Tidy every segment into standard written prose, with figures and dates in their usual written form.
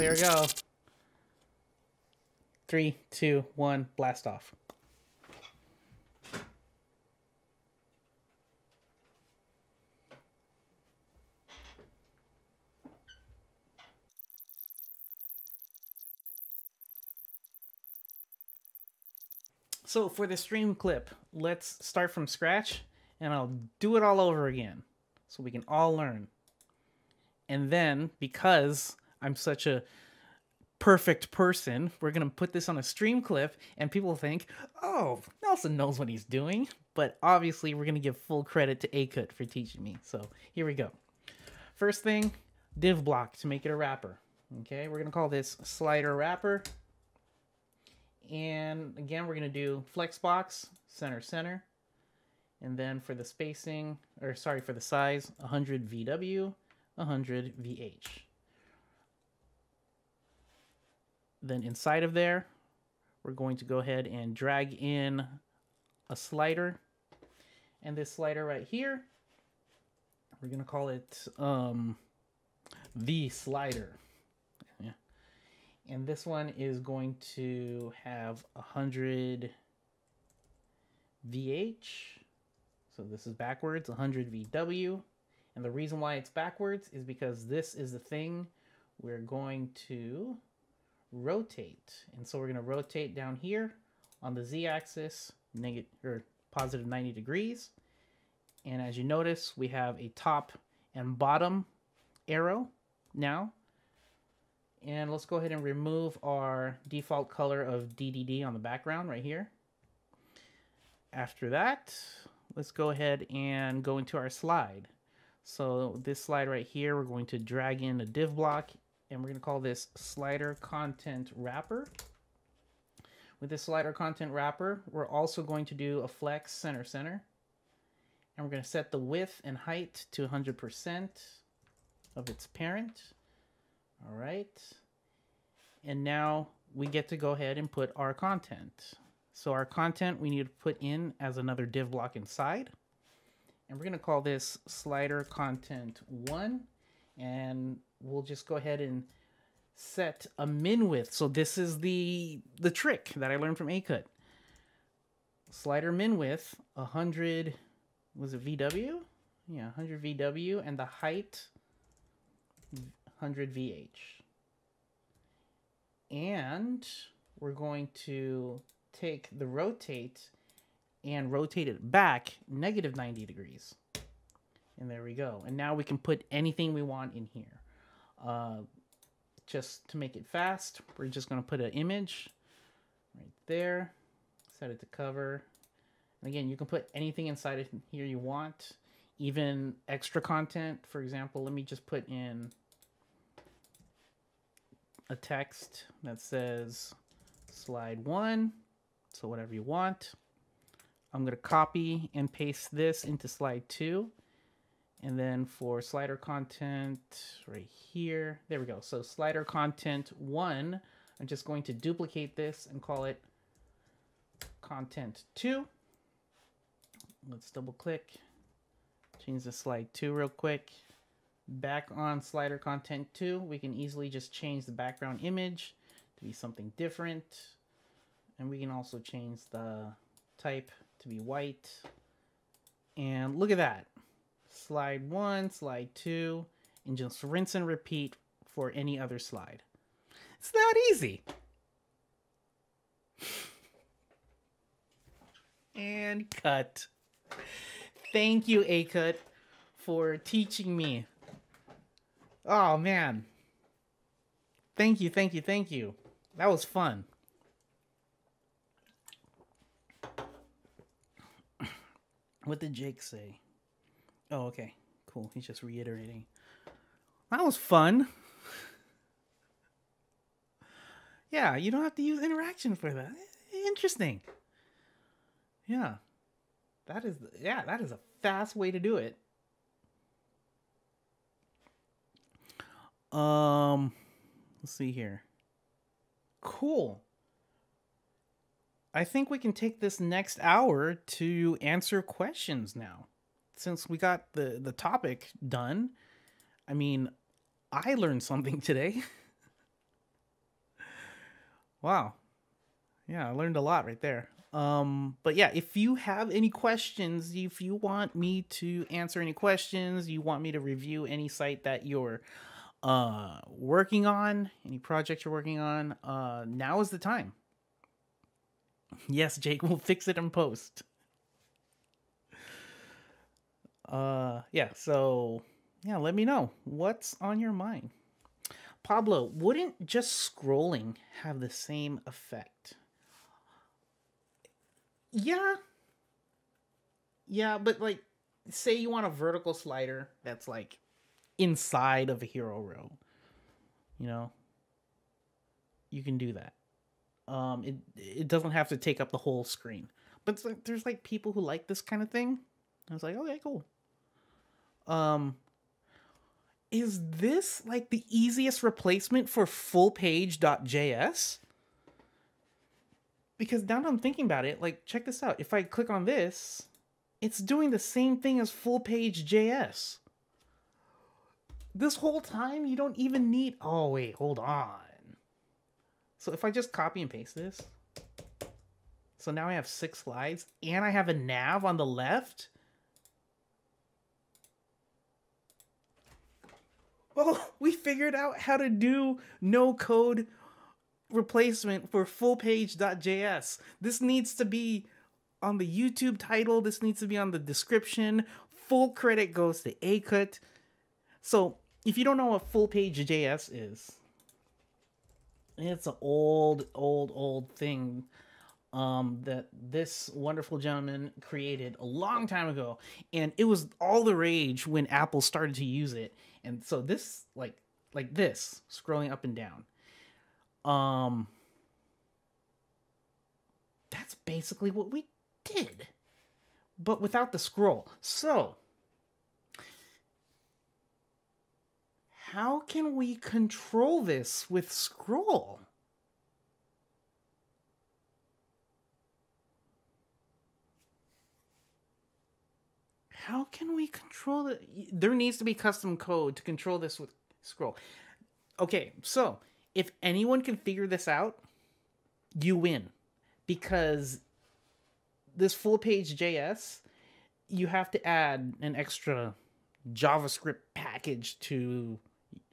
There we go. 3, 2, 1, blast off. So for the stream clip, let's start from scratch and I'll do it all over again so we can all learn. And then because I'm such a perfect person, we're going to put this on a stream clip and people think, oh, Nelson knows what he's doing. But obviously we're going to give full credit to Aykut for teaching me. So here we go. First thing, div block to make it a wrapper. Okay, we're going to call this slider wrapper. And again, we're going to do flexbox, center, center. And then for the spacing, or sorry, for the size, 100 VW, 100 VH. Then inside of there, we're going to go ahead and drag in a slider. And this slider right here, we're going to call it the slider. And this one is going to have 100 VH. So this is backwards, 100 VW. And the reason why it's backwards is because this is the thing we're going to rotate. And so we're going to rotate down here on the z-axis, negative or positive 90 degrees. And as you notice, we have a top and bottom arrow now. And let's go ahead and remove our default color of DDD on the background right here. After that, let's go ahead and go into our slide. So this slide right here, we're going to drag in a div block and we're going to call this slider content wrapper. With this slider content wrapper, we're also going to do a flex center center. And we're going to set the width and height to 100% of its parent. All right, and now we get to go ahead and put our content. So our content we need to put in as another div block inside. And we're going to call this slider content 1. And we'll just go ahead and set a min width. So this is the trick that I learned from Aykut. Slider min width, 100, was it VW? Yeah, 100 VW, and the height, 100 VH. And we're going to take the rotate and rotate it back negative 90 degrees. And there we go. And now we can put anything we want in here. Just to make it fast, we're just going to put an image right there. Set it to cover. And again, you can put anything inside of here you want, even extra content. For example, let me just put in a text that says slide 1, so whatever you want. I'm going to copy and paste this into slide 2. And then for slider content right here, there we go. So slider content 1, I'm just going to duplicate this and call it content 2. Let's double click, change the slide 2 real quick. Back on slider content 2, we can easily just change the background image to be something different. And we can also change the type to be white. And look at that. Slide 1, slide 2, and just rinse and repeat for any other slide. It's that easy. And cut. Thank you, Aykut, for teaching me. Oh, man. Thank you, thank you, thank you. That was fun. What did Jake say? Oh, okay. Cool. He's just reiterating. That was fun. Yeah, you don't have to use interaction for that. Interesting. Yeah. That is a fast way to do it. Let's see here. Cool. I think we can take this next hour to answer questions now. Since we got the topic done, I mean, I learned something today. Wow. Yeah, I learned a lot right there. But yeah, if you have any questions, if you want me to answer any questions, you want me to review any site that you're working on, any project you're working on, now is the time. Yes, Jake, we'll fix it in post. Yeah, so yeah, let me know what's on your mind. Pablo, wouldn't just scrolling have the same effect? Yeah. Yeah, but like, say you want a vertical slider that's like inside of a hero row, you know, you can do that. It doesn't have to take up the whole screen, but it's like, there's like people who like this kind of thing. I was like, okay, cool. Is this like the easiest replacement for fullpage.js? Because now that I'm thinking about it, like, check this out. If I click on this, it's doing the same thing as fullpage.js. This whole time, you don't even need... Oh, wait, hold on. So if I just copy and paste this... So now I have 6 slides, and I have a nav on the left? Oh, we figured out how to do no-code replacement for fullpage.js. This needs to be on the YouTube title. This needs to be on the description. Full credit goes to Aykut. So if you don't know what fullpage.js is, it's an old thing that this wonderful gentleman created a long time ago. And it was all the rage when Apple started to use it. And so this, like this, scrolling up and down. That's basically what we did, but without the scroll. So how can we control this with scroll? How can we control it? There needs to be custom code to control this with scroll. Okay, so if anyone can figure this out, you win. Because this fullpage.js, you have to add an extra JavaScript package to,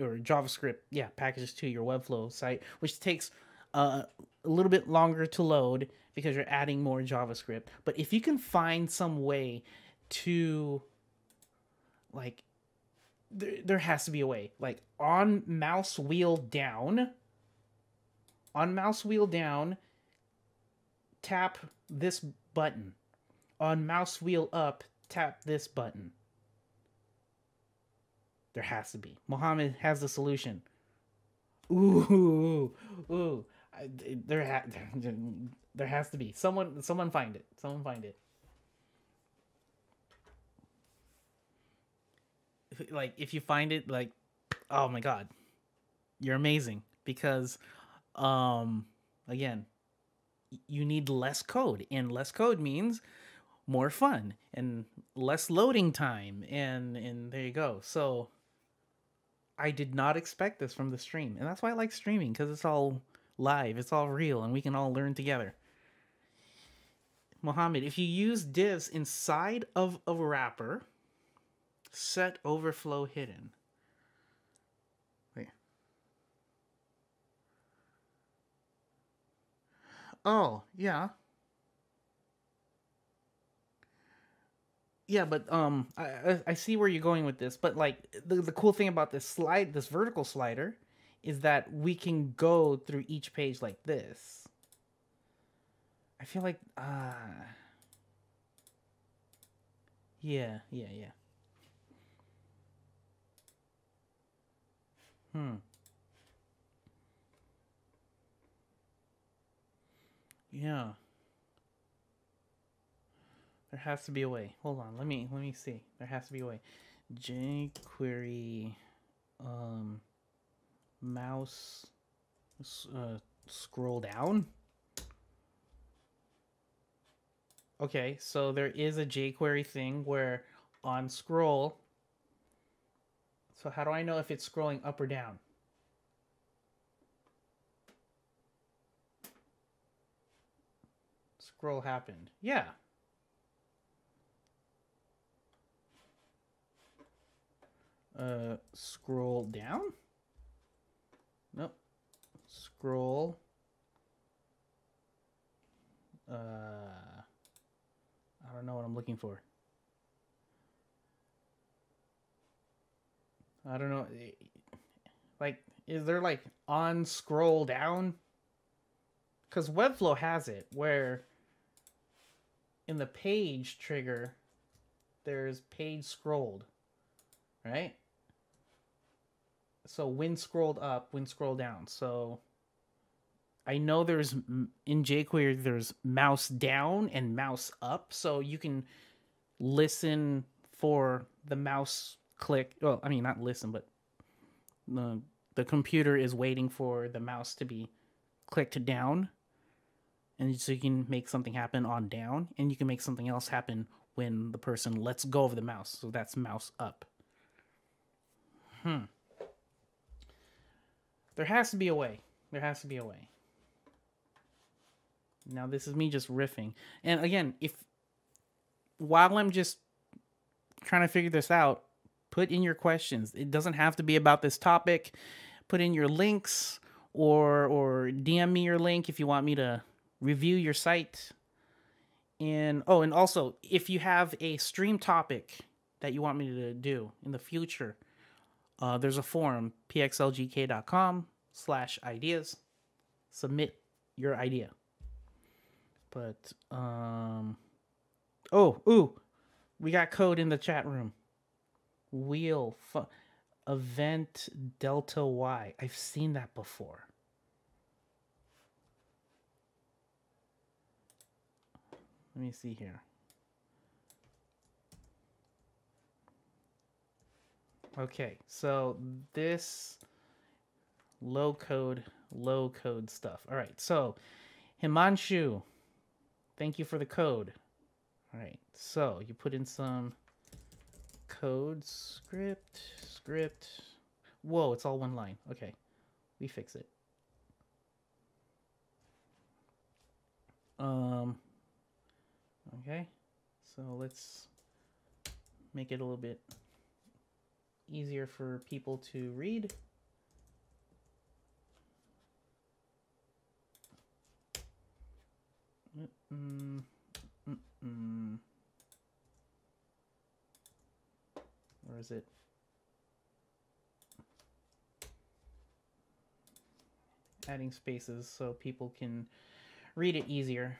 or JavaScript, yeah, packages to your Webflow site, which takes a little bit longer to load because you're adding more JavaScript. But if you can find some way to, like, there has to be a way, like on mouse wheel down, tap this button, on mouse wheel up, tap this button. There has to be. Muhammad has the solution. Ooh. There has to be someone find it. Someone find it. Like, if you find it, like, oh my god, you're amazing, because again, you need less code, and less code means more fun and less loading time, and there you go. So I did not expect this from the stream, and that's why I like streaming, because it's all live, it's all real, and we can all learn together. Muhammad, if you use divs inside of a wrapper, set overflow hidden. Wait. Oh, yeah. Yeah, but I see where you're going with this, but like the cool thing about this slide, this vertical slider, is that we can go through each page like this. I feel like yeah. Yeah. There has to be a way. Hold on. Let me see. There has to be a way. jQuery mouse scroll down. Okay, so there is a jQuery thing where on scroll. So how do I know if it's scrolling up or down? scroll happened. Yeah. Scroll down? Nope. Scroll. I don't know what I'm looking for. I don't know. Like, is there like on scroll down? Because Webflow has it where in the page trigger, there's page scrolled, right? So when scrolled up, when scrolled down. So I know there's in jQuery, there's mouse down and mouse up. So you can listen for the mouse click. Well, I mean, not listen, but the computer is waiting for the mouse to be clicked down. And so you can make something happen on down, and you can make something else happen when the person lets go of the mouse. So that's mouse up. There has to be a way. There has to be a way. Now this is me just riffing. And again, if while I'm just trying to figure this out, put in your questions. It doesn't have to be about this topic. Put in your links, or DM me your link if you want me to review your site. And oh, and also if you have a stream topic that you want me to do in the future, there's a forum, pxlgk.com/ideas. Submit your idea. But oh, ooh, we got code in the chat room. Wheel event delta Y. I've seen that before. Let me see here. Okay, so this low code stuff. All right, so Himanshu, thank you for the code. All right, so you put in some code, script. Whoa, it's all one line. Okay, we fix it. Okay, so let's make it a little bit easier for people to read. Or is it? Adding spaces so people can read it easier.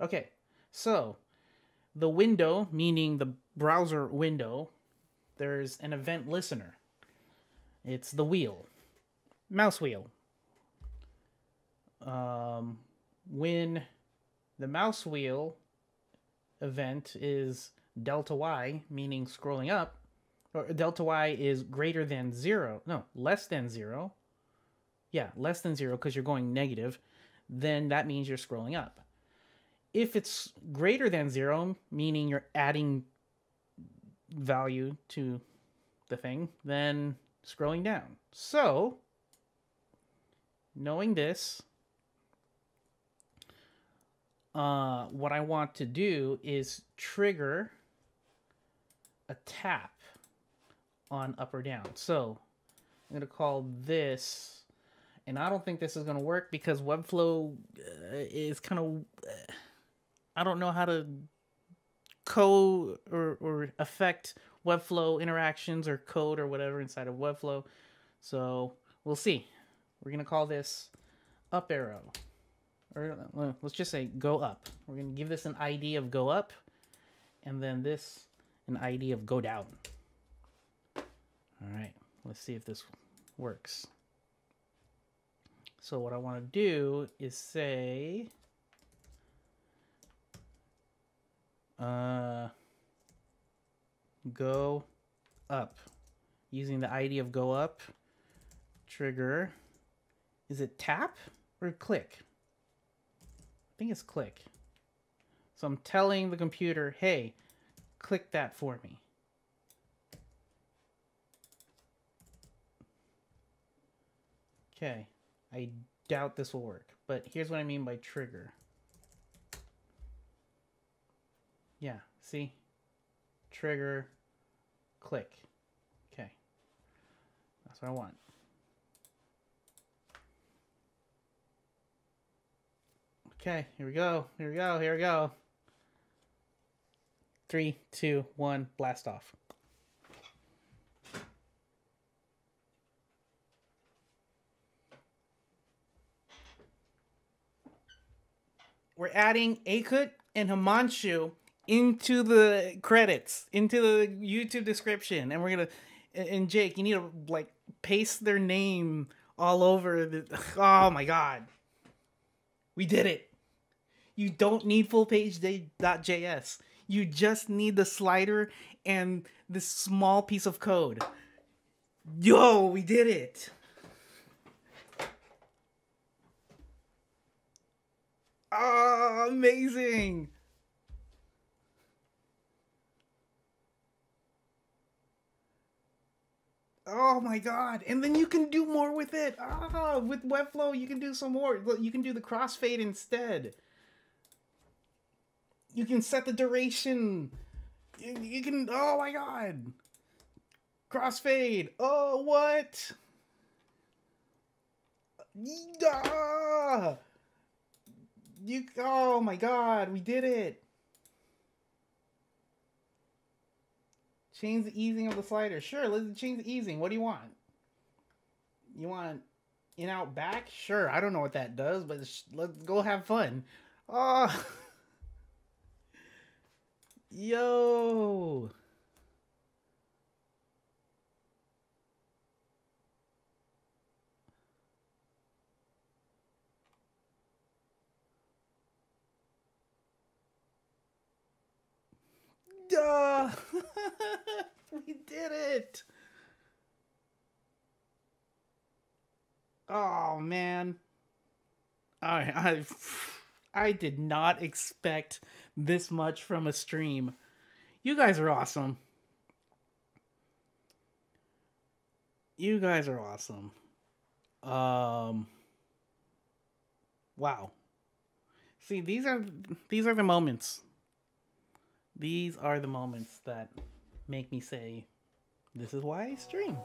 Okay, so the window, meaning the browser window, there's an event listener. It's the wheel, mouse wheel. When the mouse wheel event is delta Y, meaning scrolling up, or delta Y is greater than zero, no, less than zero. Yeah, less than zero because you're going negative, then that means you're scrolling up. If it's greater than zero, meaning you're adding value to the thing, then scrolling down. So, knowing this, what I want to do is trigger a tap on up or down. So, I'm going to call this, and I don't think this is going to work because Webflow is kind of... I don't know how to code or affect Webflow interactions or code or whatever inside of Webflow. So we'll see. We're going to call this up arrow. Or let's just say go up. We're going to give this an ID of go up. And then this an ID of go down. All right. Let's see if this works. So what I want to do is say... go up, using the ID of go up, trigger. Is it tap or click? I think it's click. So I'm telling the computer, hey, click that for me. Okay, I doubt this will work, But here's what I mean by trigger. Yeah, see? Trigger, click. Okay. That's what I want. Okay, here we go. Here we go. Here we go. 3, 2, 1, blast off. We're adding Aykut and Himanshu into the credits, into the YouTube description, and we're gonna. And Jake, you need to like paste their name all over the. Oh my God, we did it! You don't need fullpage.js. You just need the slider and this small piece of code. Yo, we did it! Oh, amazing! Oh my God! And then you can do more with it. Ah, with Webflow, you can do some more. You can do the crossfade instead. You can set the duration. You can. Oh my God! Crossfade. Oh what? Ah! You, oh my God, we did it. Change the easing of the slider. Sure, let's change the easing. What do you want? You want in, out, back? Sure, I don't know what that does, but let's go have fun. Oh. Yo. Duh. We did it. Oh man. I did not expect this much from a stream. You guys are awesome. You guys are awesome. Wow. See, these are the moments. These are the moments that make me say, this is why I stream.